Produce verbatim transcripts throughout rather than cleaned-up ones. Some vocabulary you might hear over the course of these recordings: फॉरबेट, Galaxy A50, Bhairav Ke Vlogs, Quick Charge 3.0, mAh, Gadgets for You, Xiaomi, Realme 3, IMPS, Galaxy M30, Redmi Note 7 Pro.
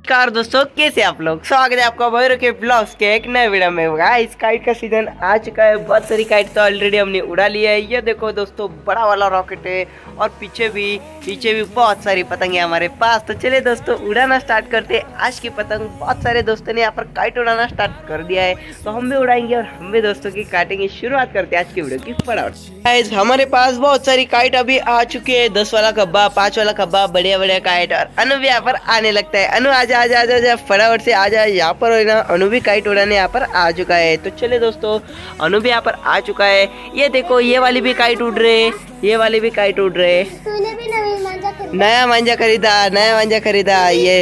नमस्कार दोस्तों, कैसे आप लोग। स्वागत है आपका भैरव के ब्लॉग्स के एक नए वीडियो में। गाइस, काइट का सीजन आ चुका है। बहुत सारी काइट तो ऑलरेडी हमने उड़ा ली है। ये देखो दोस्तों, बड़ा वाला रॉकेट है और पीछे भी पीछे भी बहुत सारी पतंगे हमारे पास। तो चले दोस्तों, उड़ाना स्टार्ट करते हैं आज की पतंग। बहुत सारे दोस्तों ने यहाँ पर काइट उड़ाना स्टार्ट कर दिया है, तो हम भी उड़ाएंगे और हम भी दोस्तों की काटेंगे। शुरुआत करते हैं आज की वीडियो की फटाफट। हमारे पास बहुत सारी काइट अभी आ चुकी है। दस वाला खब्बा, पाँच वाला खब्बा, बढ़िया बढ़िया काइट। और अनु भी यहाँ पर आने लगता है। अनु आजा आजा आजा आजा फटाफट से आजा। यहाँ पर है ना, अनु भी काइट उड़ाने यहाँ पर आ चुका है। तो चले दोस्तों, अनु भी यहाँ पर आ चुका है। ये देखो, ये वाली भी काइट उड़ रहे है, ये वाली भी काइट उड़ रहे। तूने भी नया मांझा खरीदा, नया मांझा खरीदा। ये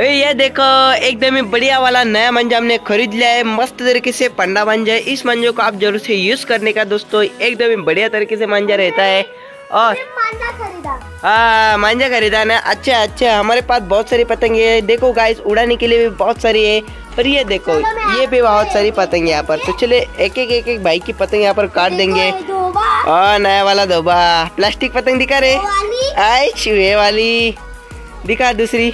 ये देखो, एकदम ही बढ़िया वाला नया मांझा हमने खरीद लिया है। मस्त तरीके से पंडा मांझा है। इस मांझे को आप जरूर से यूज करने का दोस्तों, एकदम ही बढ़िया तरीके से मांझा रहता है। और हाँ, मांझा खरीदा ना। अच्छा अच्छा, हमारे पास बहुत सारी पतंगे है। देखो गाइस, उड़ाने के लिए भी बहुत सारी है। पर ये देखो, ये भी बहुत सारी पतंगे यहाँ पर। तो चले एक एक एक एक भाई की पतंग यहाँ पर काट देंगे। और नया वाला धोबा प्लास्टिक पतंग दिखा रे, आई ये वाली दिखा, दूसरी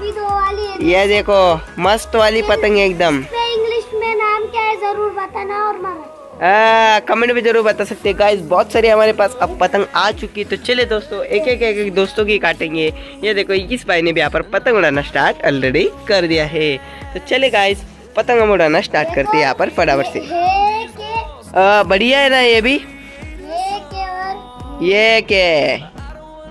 भी दो वाली। ये देखो, मस्त वाली पतंग एकदम। इंग्लिश में नाम क्या है जरूर बताना और मारा आ, कमेंट में जरूर बता सकते हैं। गाइस, बहुत सारी हमारे पास अब पतंग आ चुकी। तो चले दोस्तों, एक एक एक एक दोस्तों की काटेंगे। ये देखो, इस भाई ने भी यहाँ पर पतंग उड़ाना स्टार्ट ऑलरेडी कर दिया है। तो चले गाइस, पतंग हम उड़ाना स्टार्ट करते हैं यहाँ पर फटाफट से। बढ़िया है ना ये भी। ये के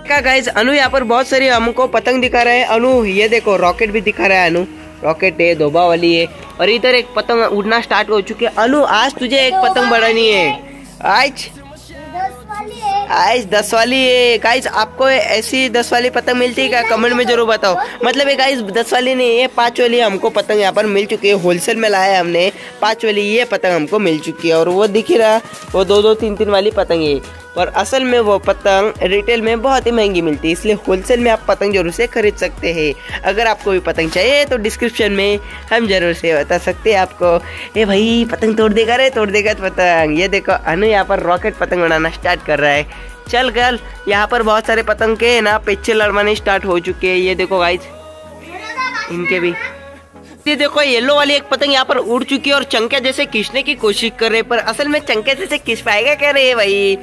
का गाइस, अनु यहाँ पर बहुत सारी हमको पतंग दिखा रहा है। अनु ये देखो, रॉकेट भी दिखा रहा है। अनु रॉकेट है, धोबा वाली है। और इधर एक पतंग उड़ना स्टार्ट हो चुकी है। अनु, आज तुझे एक पतंग बढ़ानी है। आज आज दस वाली है। गाइस, आपको ऐसी दस वाली पतंग मिलती है क्या, कमेंट में जरूर बताओ। मतलब है गाइस, दस वाली नहीं, ये पाँच वाली हमको पतंग यहाँ पर मिल चुकी है। होलसेल में लाया है हमने पाँच वाली। ये पतंग हमको मिल चुकी है। और वो दिख रहा, वो दो दो तीन तीन वाली पतंग है। और असल में वो पतंग रिटेल में बहुत ही महंगी मिलती है, इसलिए होलसेल में आप पतंग जरूर से खरीद सकते हैं। अगर आपको भी पतंग चाहिए तो डिस्क्रिप्शन में हम जरूर से बता सकते हैं आपको। ए भाई, पतंग तोड़ देगा रे, तोड़ देगा पतंग। ये देखो, अनु यहाँ पर रॉकेट पतंग उड़ाना स्टार्ट कर रहा है। चल गल, यहाँ पर बहुत सारे पतंग के ना पिछले लड़वाने स्टार्ट हो चुके हैं। ये देखो गाइस, इनके भी। ये देखो, येलो वाली एक पतंग यहाँ पर उड़ चुकी है और चंके जैसे खींचने की कोशिश कर रहे, पर असल में चंके जैसे खींच पाएगा क्या रे भाई।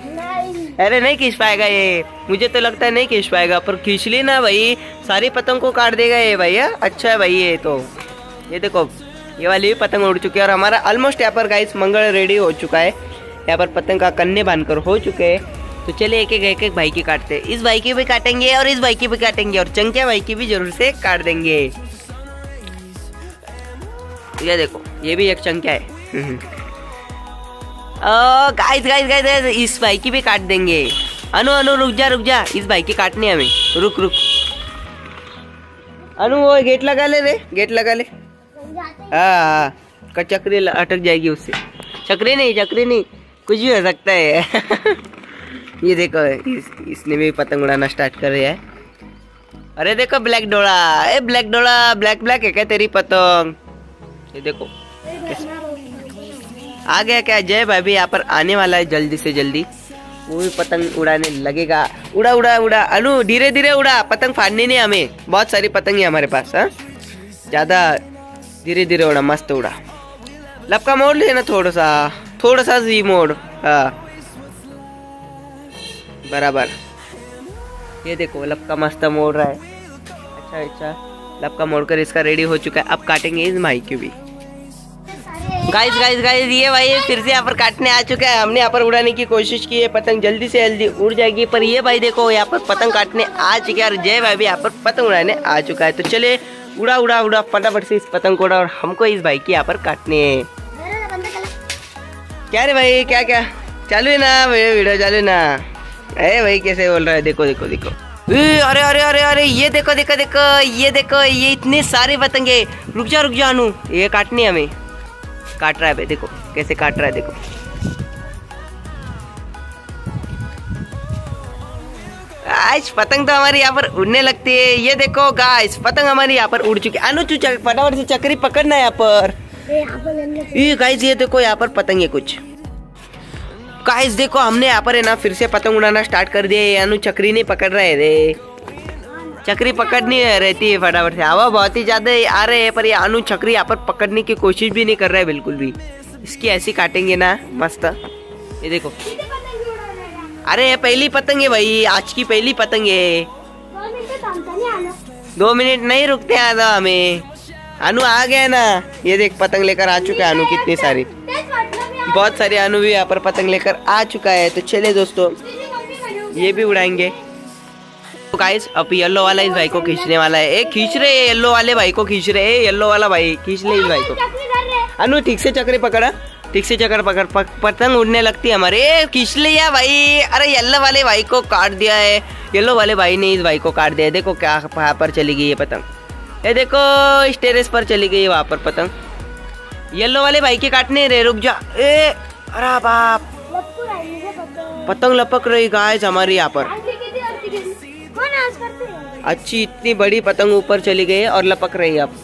अरे नहीं खींच पाएगा ये, मुझे तो लगता है नहीं खींच पाएगा। पर खींच ली ना भाई, सारी पतंग को काट देगा ये भैया। अच्छा है भाई ये तो। ये देखो, ये वाली भी पतंग उड़ चुकी है। और हमारा ऑलमोस्ट यहाँ पर गाइस मंगल रेडी हो चुका है। यहाँ पर पतंग का कन्ने बांधकर हो चुके हैं। तो चले एक एक एक एक भाई की काटते हैं। इस भाई की भी काटेंगे और इस भाई की भी काटेंगे और चंकिया भाई की भी जरूर से काट देंगे। ये देखो, ये भी एक चंकिया है। गाइस गाइस गाइस, इस भाई की भी काट देंगे। अनु अनु रुक जा रुक जा, इस भाई की काटनी है हमें। रुक रुक अनु, वो गेट लगा ले रे, गेट लगा ले। हाँ, चक्री अटक जाएगी उससे। चक्री नहीं, चक्री नहीं, कुछ भी हो सकता है। ये देखो, इस, इसने भी पतंग उड़ाना स्टार्ट कर रहा है। अरे देखो, ब्लैक डोड़ा, ए ब्लैक डोड़ा, ब्लैक ब्लैक है क्या तेरी पतंग। ये देखो, आ गया क्या जय भाई भी यहाँ पर आने वाला है। जल्दी से जल्दी वो भी पतंग उड़ाने लगेगा। उड़ा उड़ा उड़ा अनु, धीरे धीरे उड़ा, पतंग फाड़ने नहीं हमें। बहुत सारी पतंग है हमारे पास। हाँ, ज़्यादा धीरे धीरे उड़ा, मस्त उड़ा। लपका मोड़ लेना थोड़ा सा, थोड़ा सा जी मोड़। हाँ बराबर। ये देखो, लपका मस्त मोड़ रहा है। अच्छा अच्छा, लपका मोड़ कर इसका रेडी हो चुका है। अब काटेंगे इस भाई की भी। गाइस गाइस गाइस, ये भाई फिर से यहाँ पर काटने आ चुका है। हमने यहाँ पर उड़ाने की कोशिश की है, पतंग जल्दी से जल्दी उड़ जाएगी। पर ये भाई देखो, यहाँ पर पतंग काटने आ चुके हैं। और जय भाई भी यहाँ पर पतंग उड़ाने आ चुका है। तो चले उड़ा उड़ा उड़ा फटाफट से इस पतंग को उड़ा। और हमको इस भाई की यहाँ पर काटने हैं। क्या रे भाई, क्या क्या चालू है ना वीडियो, चालू है ना। अरे भाई कैसे बोल रहा है, देखो देखो देखो। अरे अरे अरे अरे, ये देखो देखो देखो, ये देखो, ये इतने सारे पतंगे। रुक जा रुक जा अनु, ये काटनी है हमें। काट रहा है भाई, देखो कैसे काट रहा है। देखो आज पतंग तो हमारी यहाँ पर उड़ने लगती है। ये देखो गाइस, पतंग हमारी यहाँ पर उड़ चुकी है। अनु चू फटाफट से चक्री पकड़ना यहाँ पर। ये गाइस, ये देखो यहाँ पर पतंग है कुछ। गाइस देखो, हमने यहाँ पर है ना फिर से पतंग उड़ाना स्टार्ट कर दिया है। अनु चक्री नहीं पकड़ रहे रे। चक्री पकड़नी रहती है फटाफट से। हवा बहुत ही ज्यादा आ रहे है पर ये अनु चक्री यहाँ पर पकड़ने की कोशिश भी नहीं कर रहा है बिल्कुल भी। इसकी ऐसी काटेंगे ना मस्त। ये देखो, अरे पहली पतंग है भाई, आज की पहली पतंग है। दो मिनट नहीं रुकते हैं आधा हमें। अनु आ गया ना, ये देख पतंग लेकर आ चुका है अनु। कितनी सारी, बहुत सारे अनु भी यहाँ पर पतंग लेकर आ चुका है। तो चले दोस्तों ये भी उड़ाएंगे। तो गाइस अब येलो वाला इस भाई को खींचने वाला है। ए खींच रहे है, येलो वाले भाई को खींच रहे है। येलो वाला भाई खींच ले इस भाई को। अनु ठीक से चक्री पकड़ा, ठीक से चक्कर पकड़, पतंग उड़ने लगती है हमारे। खींच लिया भाई। अरे येलो वाले भाई को काट दिया है, येलो वाले भाई ने इस भाई को काट दिया है। देखो क्या वहाँ पर चली गई ये पतंग। ये देखो इस टेरेस पर चली गई वहाँ पर पतंग। येलो वाले भाई के काटने रे, रुक जा। ए अरे बाप, पतंग लपक रही गाइस हमारे यहाँ पर। अच्छी इतनी बड़ी पतंग ऊपर चली गई और लपक रही अब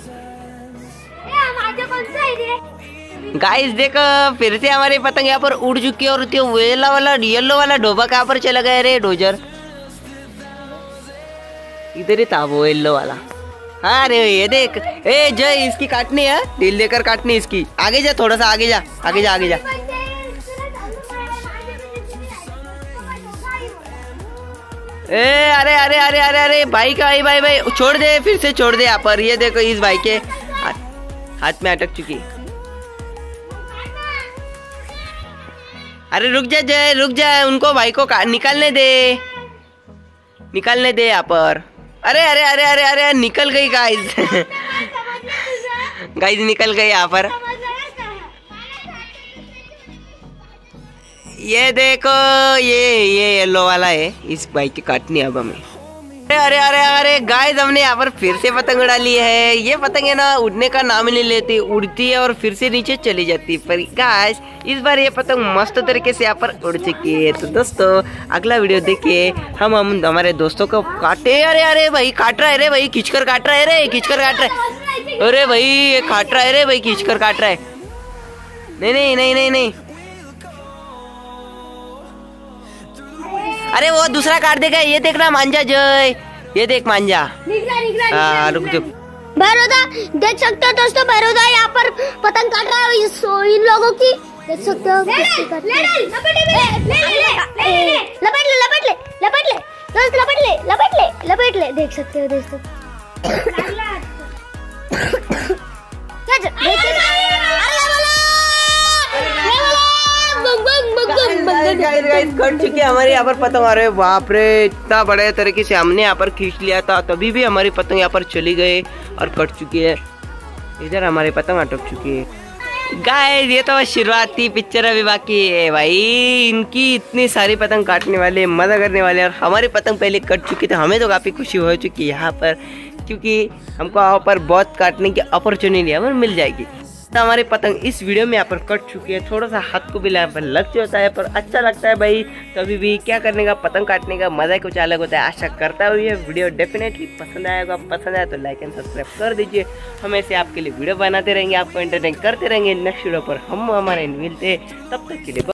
गाइस। देखो फिर से हमारी पतंग यहाँ पर उड़ चुकी है और वेला वाला येलो वाला डोबा कहाँ पर चला गया रे डोजर। इधर ही था वो येलो वाला। हाँ रे ये देख, ए जय इसकी काटनी है, ढील देकर काटनी इसकी। आगे जा, थोड़ा सा आगे जा, आगे जा, आगे जा। ए अरे अरे अरे अरे अरे भाई का भाई भाई भाई छोड़ दे, फिर से छोड़ दे यहाँ पर। ये देखो इस भाई के हाथ में अटक चुकी। अरे रुक जा जय, रुक जा, उनको भाई को निकालने दे, निकालने दे यहाँ पर। अरे अरे अरे अरे अरे निकल गई गाइस। गाइस निकल गई यहाँ पर। ये देखो ये ये येलो वाला है, इस भाई की काटनी अब हमें। अरे अरे अरे अरे गाइस हमने यहाँ पर फिर से पतंग उड़ा ली है। ये पतंग है ना उड़ने का नाम ही नहीं लेती, उड़ती है और फिर से नीचे चली जाती है। पर गाइस इस बार ये पतंग मस्त तरीके से यहाँ पर उड़ चुकी है। तो दोस्तों अगला वीडियो देखिए, हम हम हमारे दोस्तों को काटे। अरे अरे भाई काट रहा है रे भाई, खींच कर काट रहा है रे, खींच कर काट रहा है। अरे भाई ये काट रहा है रे भाई, खींच कर काट रहा है। नहीं नहीं नहीं नहीं नहीं, अरे वो दूसरा काट देगा। ये देखना मांझा जय, ये देख मांझा। रुक रुक भैरोदा देख सकते हो दोस्तों, भैरोदा यहाँ पर पतंग काट रहा है इन लोगों की, देख सकते हो। लपेट ले लपेट ले लपेट ले दोस्त, लपेट ले लपेट ले लपेट ले, देख सकते हो दोस्तों। कट चुकी है हमारे यहाँ पर पतंग। अरे बाप रे इतना बड़े तरीके से हमने यहाँ पर खींच लिया था, तभी भी हमारी पतंग यहाँ पर चली गई और कट चुकी है। इधर हमारी पतंग अटक चुकी है गाइस। ये तो शुरुआत थी, पिक्चर अभी बाकी है भाई। इनकी इतनी सारी पतंग काटने वाले, मजा करने वाले, और हमारी पतंग पहले कट चुकी थी। हमें तो काफ़ी खुशी हो चुकी है यहाँ पर, क्योंकि हमको यहाँ पर बहुत काटने की अपॉर्चुनिटी हमें मिल जाएगी। हमारी पतंग इस वीडियो में यहाँ पर कट चुकी है। थोड़ा सा हाथ को भी यहाँ पर लग जाता है, पर अच्छा लगता है भाई। कभी भी क्या करने का, पतंग काटने का मजा कुछ अलग होता है। आशा करता हूँ ये वीडियो डेफिनेटली पसंद आएगा। पसंद आया तो लाइक एंड सब्सक्राइब कर दीजिए। हम ऐसे आपके लिए वीडियो बनाते रहेंगे, आपको एंटरटेन करते रहेंगे। नेक्स्ट वीडियो पर हम हमारे मिलते हैं, तब तक के लिए।